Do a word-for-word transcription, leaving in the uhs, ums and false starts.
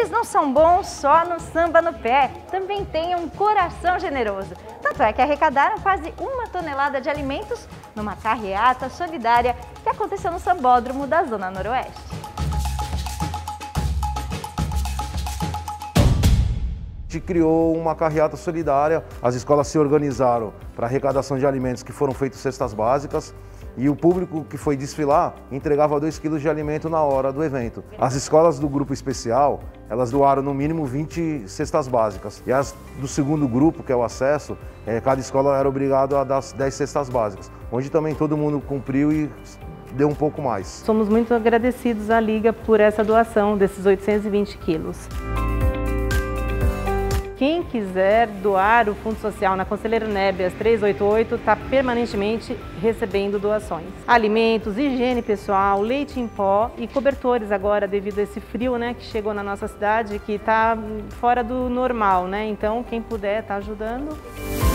Eles não são bons só no samba no pé, também têm um coração generoso. Tanto é que arrecadaram quase uma tonelada de alimentos numa carreata solidária que aconteceu no sambódromo da Zona Noroeste. A gente criou uma carreata solidária, as escolas se organizaram para arrecadação de alimentos que foram feitos cestas básicas e o público que foi desfilar entregava dois quilos de alimento na hora do evento. As escolas do grupo especial, elas doaram no mínimo vinte cestas básicas e as do segundo grupo, que é o acesso, é, cada escola era obrigada a dar dez cestas básicas, onde também todo mundo cumpriu e deu um pouco mais. Somos muito agradecidos à Liga por essa doação desses oitocentos e vinte quilos. Quem quiser doar o Fundo Social na Conselheiro Nebias trezentos e oitenta e oito está permanentemente recebendo doações. Alimentos, higiene pessoal, leite em pó e cobertores agora devido a esse frio, né, que chegou na nossa cidade, que está fora do normal, né? Então quem puder está ajudando.